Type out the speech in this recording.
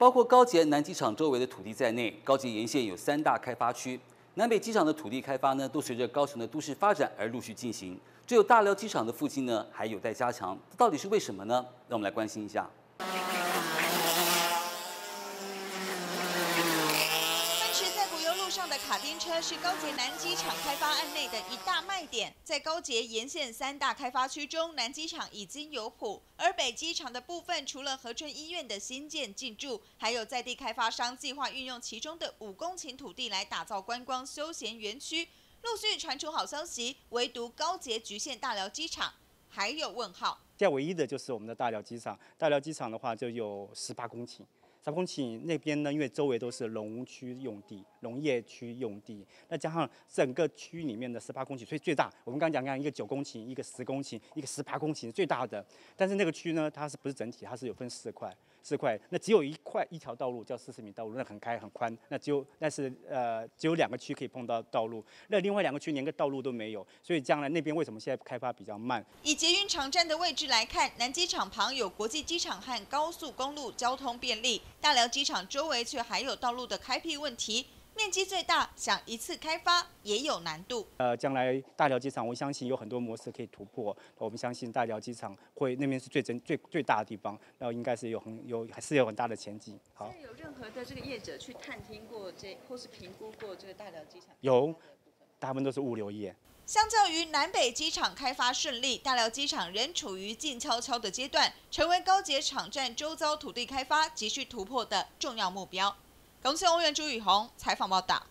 包括高捷南机场周围的土地在内，高捷沿线有3大开发区。南北机场的土地开发呢，都随着高雄的都市发展而陆续进行。只有大寮机场的附近呢，还有待加强。这到底是为什么呢？让我们来关心一下。 卡丁车是高捷南机场开发案内的一大卖点，在高捷沿线3大开发区中，南机场已经有谱，而北机场的部分，除了和春医院的新建进驻，还有在地开发商计划运用其中的5公顷土地来打造观光休闲园区，陆续传出好消息，唯独高捷局限大寮机场，还有问号。现在唯一的就是我们的大寮机场，大寮机场的话就有18公顷。 3公顷那边呢，因为周围都是农区用地、农业区用地，那加上整个区里面的18公顷，所以最大。我们刚刚讲一个9公顷，一个10公顷，一个18公顷，最大的。但是那个区呢，它是不是整体？它是有分4块，4块。那只有一条道路叫40米道路，那很开很宽。那只有2个区可以碰到道路，那另外2个区连个道路都没有。所以将来那边为什么现在开发比较慢？以捷运场站的位置来看，南机场旁有国际机场和高速公路，交通便利。 大寮机场周围却还有道路的开辟问题，面积最大，想一次开发也有难度。将来大寮机场，我相信有很多模式可以突破。我们相信大寮机场会那边是最大的地方，然后应该是还是有很大的前景。好，有任何的这个业者去探听过或是评估过这个大寮机场？有，大部分都是物流业。 相较于南北机场开发顺利，大寮机场仍处于静悄悄的阶段，成为高捷场站周遭土地开发急需突破的重要目标。高雄市议员朱雨虹采访报道。